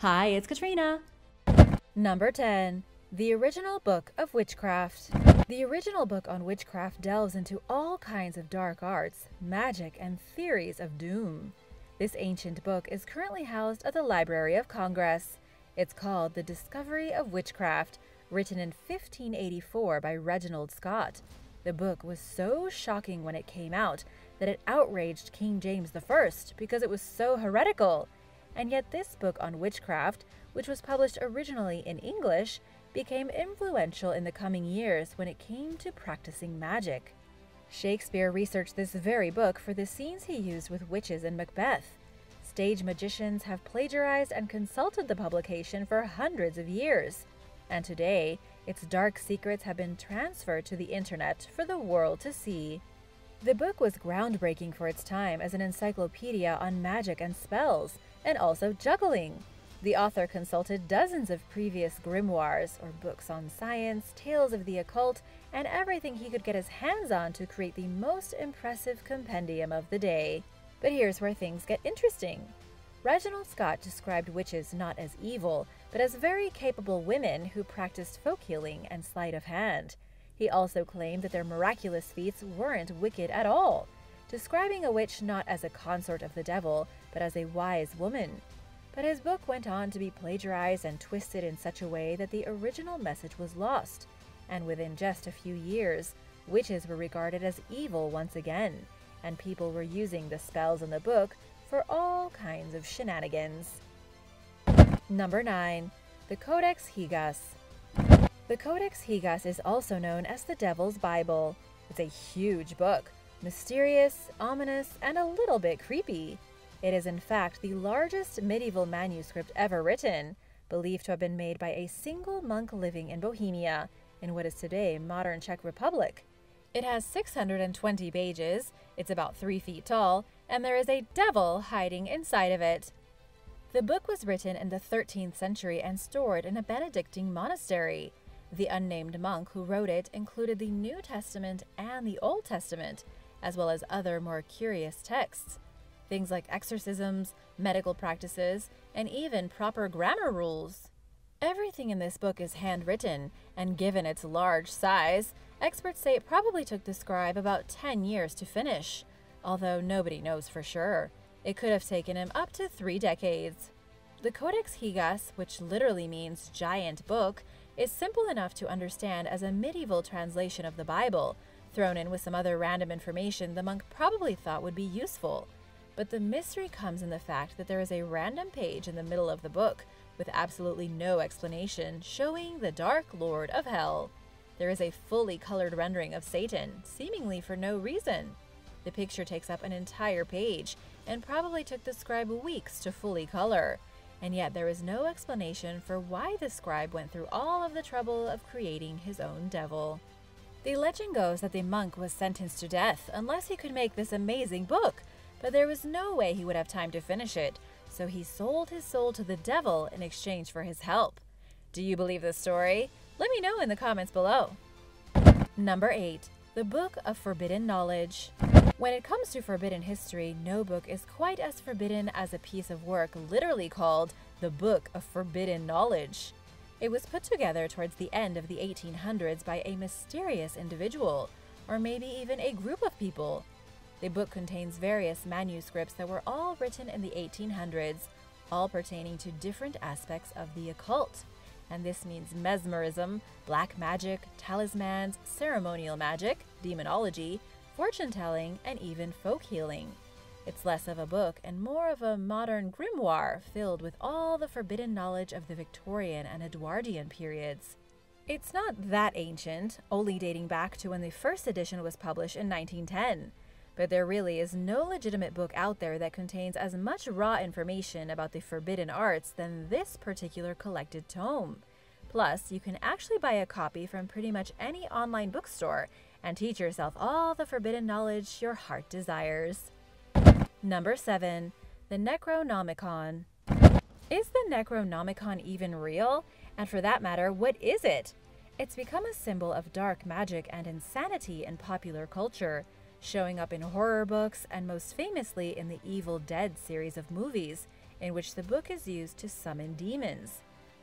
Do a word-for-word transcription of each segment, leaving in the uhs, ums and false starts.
Hi, it's Katrina. Number ten. The Original Book of Witchcraft. The original book on witchcraft delves into all kinds of dark arts, magic, and theories of doom. This ancient book is currently housed at the Library of Congress. It's called The Discovery of Witchcraft, written in fifteen eighty-four by Reginald Scott. The book was so shocking when it came out that it outraged King James the First because it was so heretical. And yet this book on witchcraft, which was published originally in English, became influential in the coming years when it came to practicing magic. Shakespeare researched this very book for the scenes he used with witches in Macbeth. Stage magicians have plagiarized and consulted the publication for hundreds of years, and today, its dark secrets have been transferred to the internet for the world to see. The book was groundbreaking for its time as an encyclopedia on magic and spells, and also juggling. The author consulted dozens of previous grimoires, or books on science, tales of the occult, and everything he could get his hands on to create the most impressive compendium of the day. But here's where things get interesting. Reginald Scott described witches not as evil, but as very capable women who practiced folk healing and sleight of hand. He also claimed that their miraculous feats weren't wicked at all, describing a witch not as a consort of the devil, but as a wise woman. But his book went on to be plagiarized and twisted in such a way that the original message was lost, and within just a few years, witches were regarded as evil once again, and people were using the spells in the book for all kinds of shenanigans. Number nine. The Codex Gigas. The Codex Gigas is also known as the Devil's Bible. It's a huge book, mysterious, ominous, and a little bit creepy. It is in fact the largest medieval manuscript ever written, believed to have been made by a single monk living in Bohemia, in what is today modern Czech Republic. It has six hundred twenty pages, it's about three feet tall, and there is a devil hiding inside of it. The book was written in the thirteenth century and stored in a Benedictine monastery. The unnamed monk who wrote it included the New Testament and the Old Testament, as well as other more curious texts. Things like exorcisms, medical practices, and even proper grammar rules. Everything in this book is handwritten, and given its large size, experts say it probably took the scribe about ten years to finish, although nobody knows for sure. It could have taken him up to three decades. The Codex Gigas, which literally means giant book, is simple enough to understand as a medieval translation of the Bible, thrown in with some other random information the monk probably thought would be useful. But the mystery comes in the fact that there is a random page in the middle of the book, with absolutely no explanation, showing the Dark Lord of Hell. There is a fully colored rendering of Satan, seemingly for no reason. The picture takes up an entire page, and probably took the scribe weeks to fully color. And yet there is no explanation for why the scribe went through all of the trouble of creating his own devil. The legend goes that the monk was sentenced to death unless he could make this amazing book, but there was no way he would have time to finish it, so he sold his soul to the devil in exchange for his help. Do you believe this story? Let me know in the comments below. Number eight. The Book of Forbidden Knowledge. When it comes to forbidden history, no book is quite as forbidden as a piece of work literally called The Book of Forbidden Knowledge. It was put together towards the end of the eighteen hundreds by a mysterious individual, or maybe even a group of people. The book contains various manuscripts that were all written in the eighteen hundreds, all pertaining to different aspects of the occult. And this means mesmerism, black magic, talismans, ceremonial magic, demonology, fortune-telling, and even folk healing. It's less of a book and more of a modern grimoire filled with all the forbidden knowledge of the Victorian and Edwardian periods. It's not that ancient, only dating back to when the first edition was published in nineteen ten. But there really is no legitimate book out there that contains as much raw information about the forbidden arts than this particular collected tome. Plus, you can actually buy a copy from pretty much any online bookstore and teach yourself all the forbidden knowledge your heart desires. Number seven. The Necronomicon. Is the Necronomicon even real? And for that matter, what is it? It's become a symbol of dark magic and insanity in popular culture, showing up in horror books and most famously in the Evil Dead series of movies, in which the book is used to summon demons.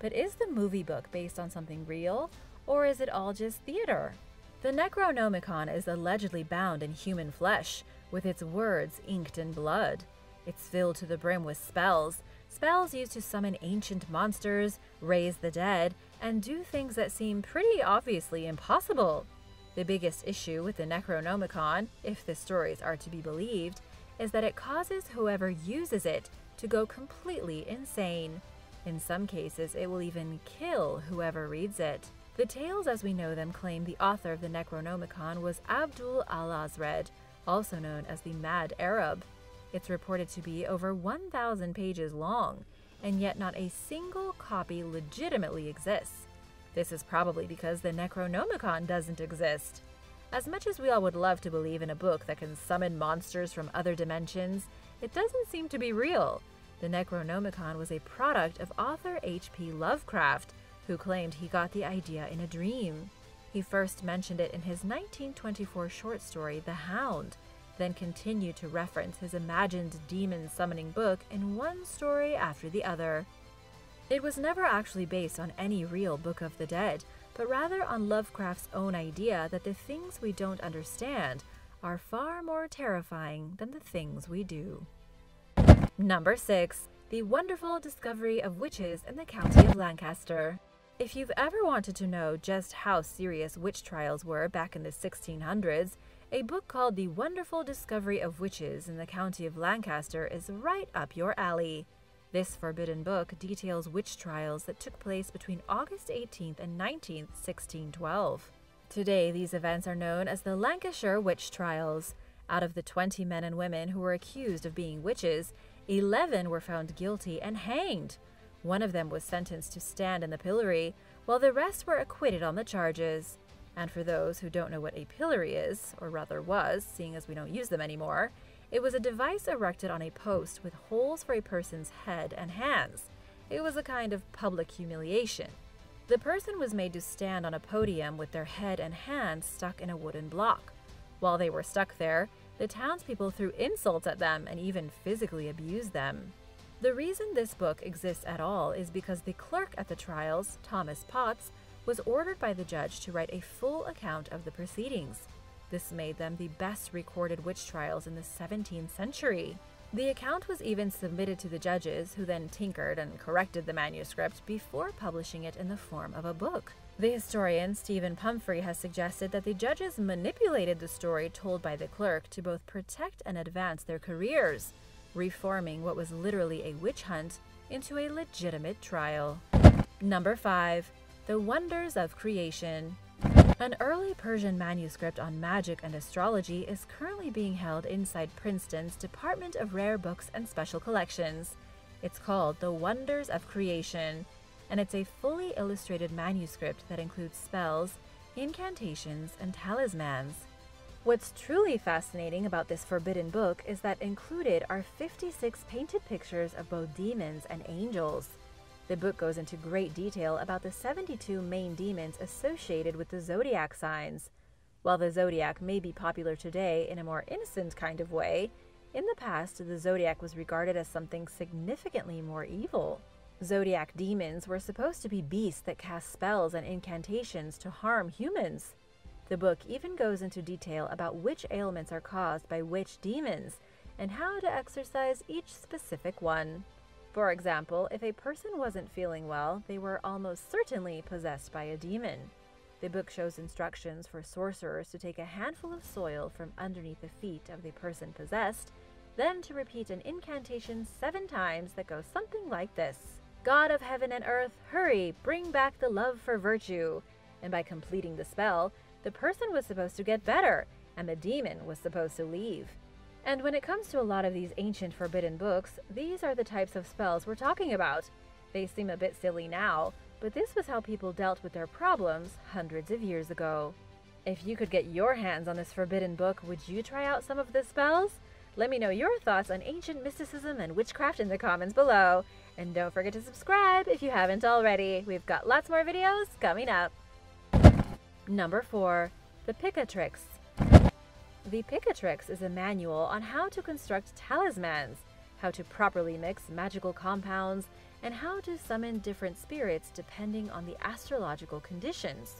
But is the movie book based on something real, or is it all just theater? The Necronomicon is allegedly bound in human flesh, with its words inked in blood. It's filled to the brim with spells, spells used to summon ancient monsters, raise the dead, and do things that seem pretty obviously impossible. The biggest issue with the Necronomicon, if the stories are to be believed, is that it causes whoever uses it to go completely insane. In some cases, it will even kill whoever reads it. The tales as we know them claim the author of the Necronomicon was Abdul Al Azred, also known as the Mad Arab. It's reported to be over one thousand pages long, and yet not a single copy legitimately exists. This is probably because the Necronomicon doesn't exist. As much as we all would love to believe in a book that can summon monsters from other dimensions, it doesn't seem to be real. The Necronomicon was a product of author H P Lovecraft, who claimed he got the idea in a dream. He first mentioned it in his nineteen twenty-four short story, The Hound, then continued to reference his imagined demon-summoning book in one story after the other. It was never actually based on any real Book of the Dead, but rather on Lovecraft's own idea that the things we don't understand are far more terrifying than the things we do. Number six. The Wonderful Discovery of Witches in the County of Lancaster. If you've ever wanted to know just how serious witch trials were back in the sixteen hundreds, a book called The Wonderful Discovery of Witches in the County of Lancaster is right up your alley. This forbidden book details witch trials that took place between August eighteenth and nineteenth, sixteen twelve. Today, these events are known as the Lancashire Witch Trials. Out of the twenty men and women who were accused of being witches, eleven were found guilty and hanged. One of them was sentenced to stand in the pillory, while the rest were acquitted on the charges. And for those who don't know what a pillory is, or rather was, seeing as we don't use them anymore, it was a device erected on a post with holes for a person's head and hands. It was a kind of public humiliation. The person was made to stand on a podium with their head and hands stuck in a wooden block. While they were stuck there, the townspeople threw insults at them and even physically abused them. The reason this book exists at all is because the clerk at the trials, Thomas Potts, was ordered by the judge to write a full account of the proceedings. This made them the best recorded witch trials in the seventeenth century. The account was even submitted to the judges, who then tinkered and corrected the manuscript before publishing it in the form of a book. The historian Stephen Pumphrey has suggested that the judges manipulated the story told by the clerk to both protect and advance their careers, reforming what was literally a witch hunt into a legitimate trial. Number five. The Wonders of Creation. An early Persian manuscript on magic and astrology is currently being held inside Princeton's Department of Rare Books and Special Collections. It's called The Wonders of Creation, and it's a fully illustrated manuscript that includes spells, incantations, and talismans. What's truly fascinating about this forbidden book is that included are fifty-six painted pictures of both demons and angels. The book goes into great detail about the seventy-two main demons associated with the zodiac signs. While the zodiac may be popular today in a more innocent kind of way, in the past the zodiac was regarded as something significantly more evil. Zodiac demons were supposed to be beasts that cast spells and incantations to harm humans. The book even goes into detail about which ailments are caused by which demons, and how to exorcise each specific one. For example, if a person wasn't feeling well, they were almost certainly possessed by a demon. The book shows instructions for sorcerers to take a handful of soil from underneath the feet of the person possessed, then to repeat an incantation seven times that goes something like this: God of heaven and earth, hurry, bring back the love for virtue. And by completing the spell, the person was supposed to get better, and the demon was supposed to leave. And when it comes to a lot of these ancient forbidden books, these are the types of spells we're talking about. They seem a bit silly now, but this was how people dealt with their problems hundreds of years ago. If you could get your hands on this forbidden book, would you try out some of the spells? Let me know your thoughts on ancient mysticism and witchcraft in the comments below. And don't forget to subscribe if you haven't already. We've got lots more videos coming up. Number four. The Picatrix. The Picatrix is a manual on how to construct talismans, how to properly mix magical compounds, and how to summon different spirits depending on the astrological conditions.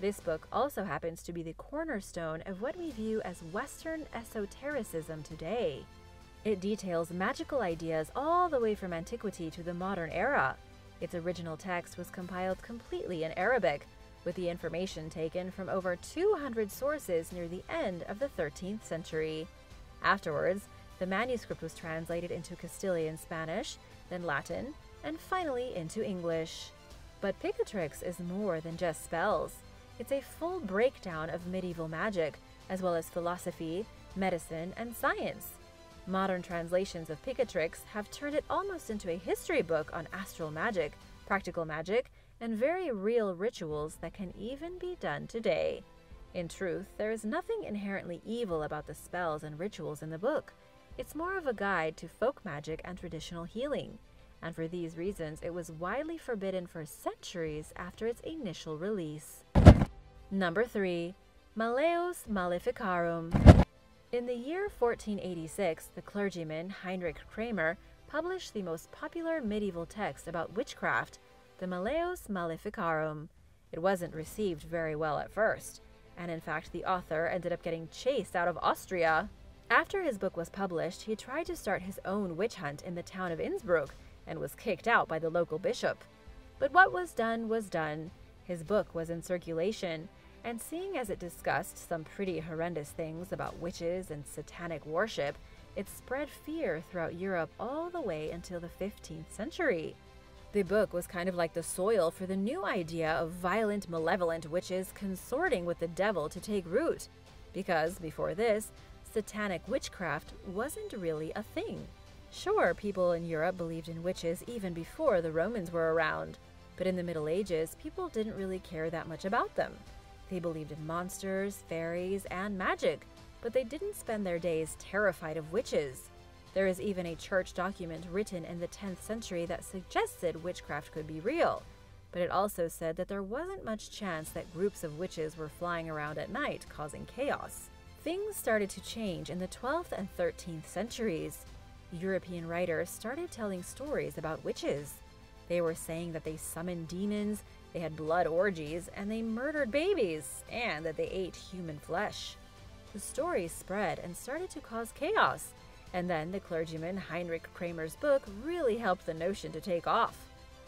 This book also happens to be the cornerstone of what we view as Western esotericism today. It details magical ideas all the way from antiquity to the modern era. Its original text was compiled completely in Arabic, with the information taken from over two hundred sources near the end of the thirteenth century. Afterwards, the manuscript was translated into Castilian Spanish, then Latin, and finally into English. But Picatrix is more than just spells. It's a full breakdown of medieval magic, as well as philosophy, medicine, and science. Modern translations of Picatrix have turned it almost into a history book on astral magic, practical magic, and very real rituals that can even be done today. In truth, there is nothing inherently evil about the spells and rituals in the book. It's more of a guide to folk magic and traditional healing, and for these reasons it was widely forbidden for centuries after its initial release. Number three. Malleus Maleficarum. In the year fourteen eighty-six, the clergyman Heinrich Kramer published the most popular medieval text about witchcraft, the Malleus Maleficarum. It wasn't received very well at first, and in fact the author ended up getting chased out of Austria. After his book was published, he tried to start his own witch hunt in the town of Innsbruck and was kicked out by the local bishop. But what was done was done. His book was in circulation, and seeing as it discussed some pretty horrendous things about witches and satanic worship, it spread fear throughout Europe all the way until the fifteenth century. The book was kind of like the soil for the new idea of violent, malevolent witches consorting with the devil to take root, because before this, satanic witchcraft wasn't really a thing. Sure, people in Europe believed in witches even before the Romans were around, but in the Middle Ages, people didn't really care that much about them. They believed in monsters, fairies, and magic, but they didn't spend their days terrified of witches. There is even a church document written in the tenth century that suggested witchcraft could be real, but it also said that there wasn't much chance that groups of witches were flying around at night, causing chaos. Things started to change in the twelfth and thirteenth centuries. European writers started telling stories about witches. They were saying that they summoned demons, they had blood orgies, and they murdered babies, and that they ate human flesh. The stories spread and started to cause chaos, and then the clergyman Heinrich Kramer's book really helped the notion to take off.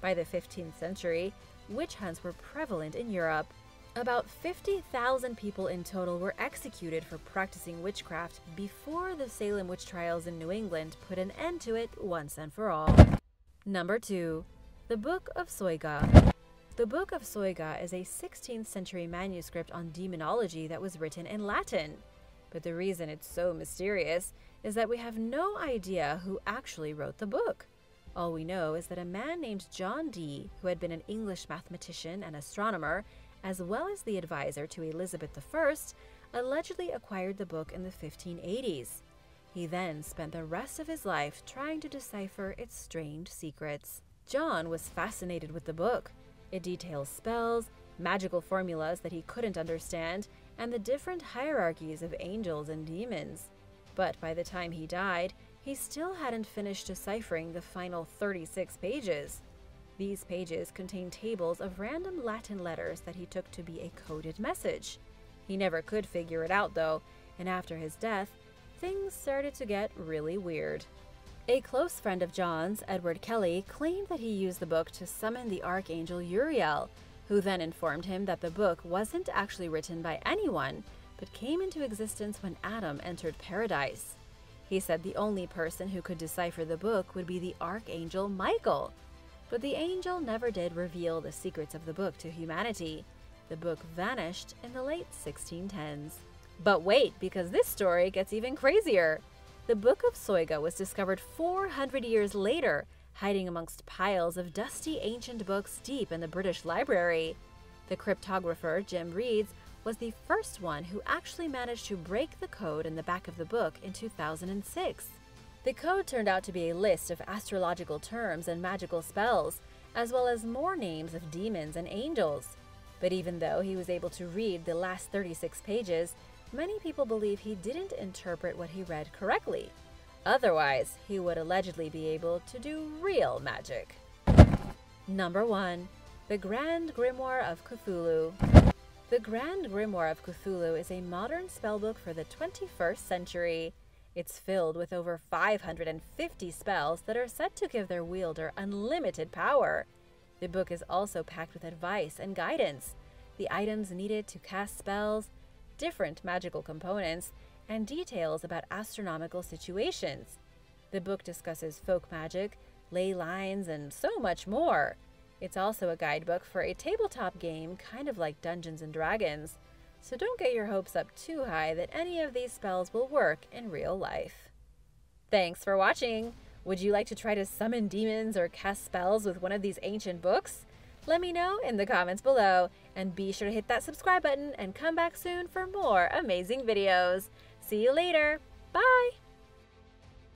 By the fifteenth century, witch hunts were prevalent in Europe. About fifty thousand people in total were executed for practicing witchcraft before the Salem witch trials in New England put an end to it once and for all. Number two. The Book of Soiga. The Book of Soiga is a sixteenth century manuscript on demonology that was written in Latin. But the reason it's so mysterious is that we have no idea who actually wrote the book. All we know is that a man named John Dee, who had been an English mathematician and astronomer, as well as the advisor to Elizabeth the First, allegedly acquired the book in the fifteen eighties. He then spent the rest of his life trying to decipher its strange secrets. John was fascinated with the book. It details spells, magical formulas that he couldn't understand, and the different hierarchies of angels and demons. But by the time he died, he still hadn't finished deciphering the final thirty-six pages. These pages contain tables of random Latin letters that he took to be a coded message. He never could figure it out though, and after his death, things started to get really weird. A close friend of John's, Edward Kelly, claimed that he used the book to summon the Archangel Uriel, who then informed him that the book wasn't actually written by anyone, but came into existence when Adam entered paradise. He said the only person who could decipher the book would be the Archangel Michael. But the angel never did reveal the secrets of the book to humanity. The book vanished in the late sixteen tens. But wait, because this story gets even crazier! The Book of Soiga was discovered four hundred years later, hiding amongst piles of dusty ancient books deep in the British Library. The cryptographer Jim Reeds was the first one who actually managed to break the code in the back of the book in two thousand six. The code turned out to be a list of astrological terms and magical spells, as well as more names of demons and angels. But even though he was able to read the last thirty-six pages, many people believe he didn't interpret what he read correctly. Otherwise, he would allegedly be able to do real magic. Number one. The Grand Grimoire of Cthulhu. The Grand Grimoire of Cthulhu is a modern spellbook for the twenty-first century. It's filled with over five hundred fifty spells that are said to give their wielder unlimited power. The book is also packed with advice and guidance, the items needed to cast spells, different magical components, and details about astronomical situations. The book discusses folk magic, ley lines, and so much more. It's also a guidebook for a tabletop game, kind of like Dungeons and Dragons. So don't get your hopes up too high that any of these spells will work in real life. Thanks for watching! Would you like to try to summon demons or cast spells with one of these ancient books? Let me know in the comments below, and be sure to hit that subscribe button and come back soon for more amazing videos. See you later! Bye!